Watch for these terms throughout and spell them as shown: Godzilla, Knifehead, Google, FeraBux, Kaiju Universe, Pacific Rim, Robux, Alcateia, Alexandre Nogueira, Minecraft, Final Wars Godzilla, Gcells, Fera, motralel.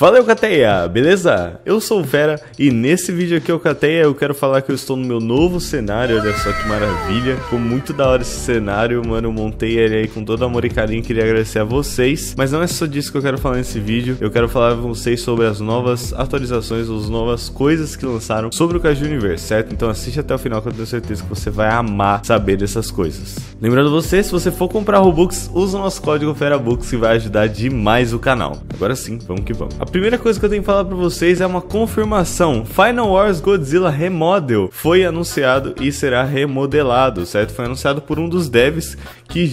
Valeu, Cateia! Beleza? Eu sou o Fera e nesse vídeo aqui, Cateia, eu quero falar que eu estou no meu novo cenário, olha só que maravilha. Ficou muito da hora esse cenário, mano, eu montei ele aí com todo amor e carinho, queria agradecer a vocês. Mas não é só disso que eu quero falar nesse vídeo, eu quero falar com vocês sobre as novas atualizações, as novas coisas que lançaram sobre o Kaiju Universe, certo? Então assiste até o final que eu tenho certeza que você vai amar saber dessas coisas. Lembrando você, se você for comprar Robux, usa o nosso código FeraBux que vai ajudar demais o canal. Agora sim, vamos que vamos. A primeira coisa que eu tenho que falar pra vocês é uma confirmação. Final Wars Godzilla Remodel foi anunciado e será remodelado, certo? Foi anunciado por um dos devs que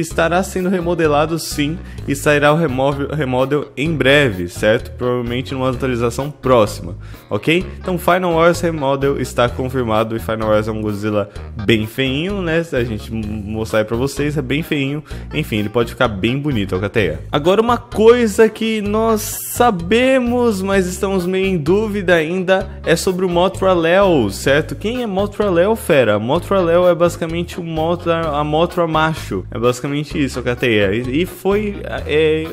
estará sendo remodelado sim e sairá o remodel em breve, certo? Provavelmente numa atualização próxima, ok? Então Final Wars Remodel está confirmado e Final Wars é um Godzilla bem feinho, né? Se a gente mostrar aí pra vocês, é bem feinho. Enfim, ele pode ficar bem bonito, Alcateia. Agora uma coisa que nós sabemos, mas estamos meio em dúvida ainda, é sobre o motralel, certo? Quem é motralel, Fera? Motralel é basicamente a motra macho, é basicamente isso, Cateia. E foi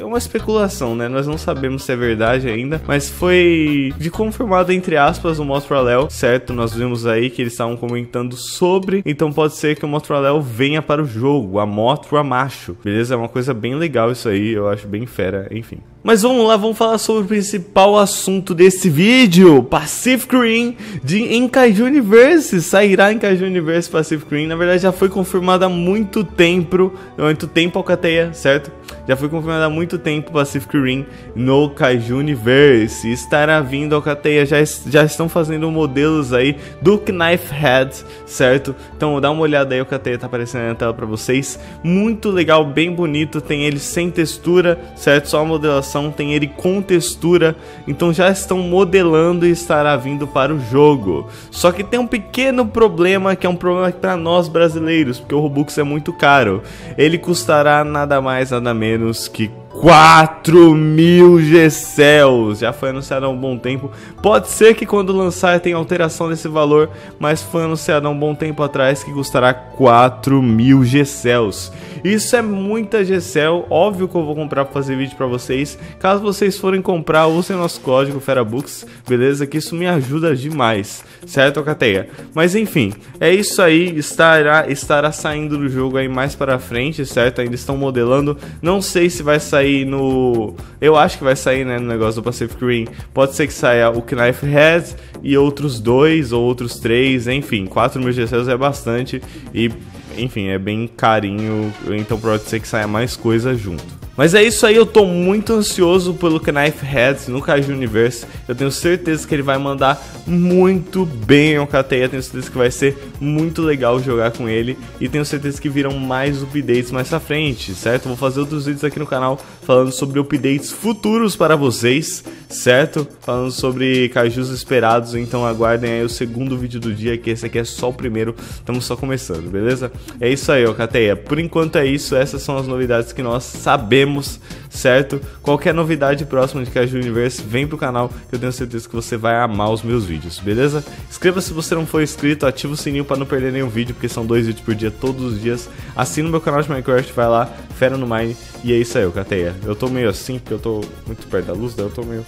uma especulação, né? Nós não sabemos se é verdade ainda, mas foi de confirmado, entre aspas, o motralel, certo? Nós vimos aí que eles estavam comentando sobre, então pode ser que o motralel venha para o jogo, a motra macho, beleza? É uma coisa bem legal isso aí, eu acho bem fera, enfim. Mas vamos lá, vamos falar sobre o principal assunto desse vídeo. Pacific Rim em Kaiju Universe. Sairá em Kaiju Universe Pacific Rim. Na verdade já foi confirmada há muito tempo, Alcateia, certo? Já foi confirmada há muito tempo Pacific Rim no Kaiju Universe. Estará vindo, Alcateia, já estão fazendo modelos aí do Knifehead, certo? Então dá uma olhada aí, Alcateia, tá aparecendo aí na tela pra vocês. Muito legal, bem bonito, tem ele sem textura, certo? Só a modelação, tem ele com textura, então já estão modelando e estará vindo para o jogo. Só que tem um pequeno problema, que é um problema para nós brasileiros, porque o Robux é muito caro. Ele custará nada mais nada menos que 4.000 Gcells. Já foi anunciado há um bom tempo. Pode ser que quando lançar tenha alteração desse valor, mas foi anunciado há um bom tempo atrás que custará 4.000 Gcells. Isso é muita Gcell. Óbvio que eu vou comprar para fazer vídeo para vocês. Caso vocês forem comprar, usem nosso código FeraBux, beleza? Que isso me ajuda demais, certo, Cateia? Mas enfim, é isso aí. Estará saindo do jogo aí mais para frente, certo? Ainda estão modelando. Não sei se vai sair no... Eu acho que vai sair, né, no negócio do Pacific Rim. Pode ser que saia o Knifehead e outros 2 ou outros 3, enfim, 4.000 Gcells é bastante e, enfim, é bem carinho, então pode ser que saia mais coisa junto. Mas é isso aí, eu tô muito ansioso pelo Knifehead no Kaiju Universe. Eu tenho certeza que ele vai mandar muito bem ao Cateia. Tenho certeza que vai ser muito legal jogar com ele. E tenho certeza que virão mais updates mais pra frente, certo? Vou fazer outros vídeos aqui no canal falando sobre updates futuros para vocês, certo? Falando sobre Kaijus esperados, então aguardem aí o segundo vídeo do dia, que esse aqui é só o primeiro. Estamos só começando, beleza? É isso aí, Cateia. Por enquanto é isso, essas são as novidades que nós sabemos, certo? Qualquer novidade próxima de Kaiju Universe, vem pro canal que eu tenho certeza que você vai amar os meus vídeos, beleza? Inscreva-se se você não for inscrito, ativa o sininho pra não perder nenhum vídeo, porque são 2 vídeos por dia, todos os dias. Assina o meu canal de Minecraft, vai lá, Fera no Mine, e é isso aí, Cateia. Eu tô meio assim, porque eu tô muito perto da luz, daí eu tô meio...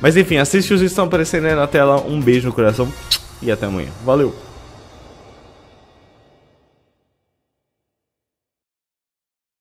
Mas enfim, assiste os vídeos que estão aparecendo aí na tela, um beijo no coração e até amanhã. Valeu!